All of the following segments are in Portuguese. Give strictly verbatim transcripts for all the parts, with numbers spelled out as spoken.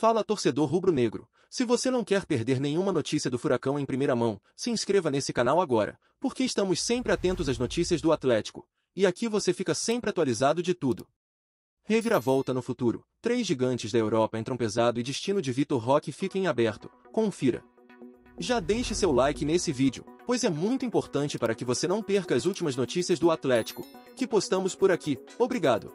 Fala, torcedor rubro-negro. Se você não quer perder nenhuma notícia do Furacão em primeira mão, se inscreva nesse canal agora, porque estamos sempre atentos às notícias do Atlético, e aqui você fica sempre atualizado de tudo. Reviravolta no futuro. Três gigantes da Europa entram pesado e destino de Vitor Roque fica em aberto. Confira. Já deixe seu like nesse vídeo, pois é muito importante para que você não perca as últimas notícias do Atlético, que postamos por aqui. Obrigado!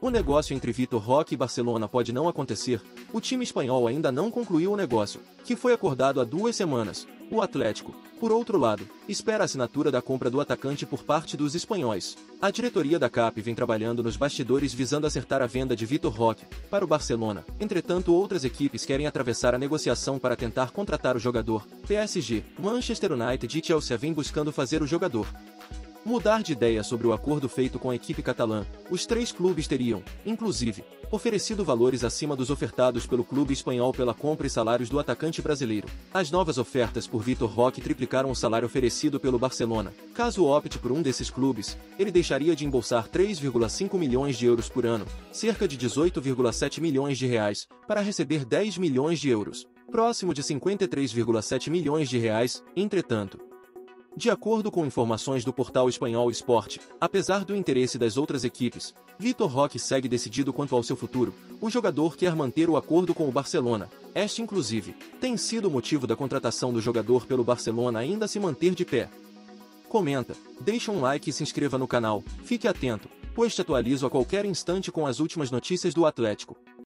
O negócio entre Vitor Roque e Barcelona pode não acontecer. O time espanhol ainda não concluiu o negócio, que foi acordado há duas semanas. O Atlético, por outro lado, espera a assinatura da compra do atacante por parte dos espanhóis. A diretoria da C A P vem trabalhando nos bastidores visando acertar a venda de Vitor Roque para o Barcelona. Entretanto, outras equipes querem atravessar a negociação para tentar contratar o jogador. P S G, Manchester United e Chelsea vêm buscando fazer o jogador mudar de ideia sobre o acordo feito com a equipe catalã. Os três clubes teriam, inclusive, oferecido valores acima dos ofertados pelo clube espanhol pela compra e salários do atacante brasileiro. As novas ofertas por Vitor Roque triplicaram o salário oferecido pelo Barcelona. Caso opte por um desses clubes, ele deixaria de embolsar três vírgula cinco milhões de euros por ano, cerca de dezoito vírgula sete milhões de reais, para receber dez milhões de euros, próximo de cinquenta e três vírgula sete milhões de reais, entretanto. De acordo com informações do portal espanhol Sport, apesar do interesse das outras equipes, Vitor Roque segue decidido quanto ao seu futuro. O jogador quer manter o acordo com o Barcelona. Este, inclusive, tem sido o motivo da contratação do jogador pelo Barcelona ainda se manter de pé. Comenta, deixa um like e se inscreva no canal. Fique atento, pois te atualizo a qualquer instante com as últimas notícias do Atlético.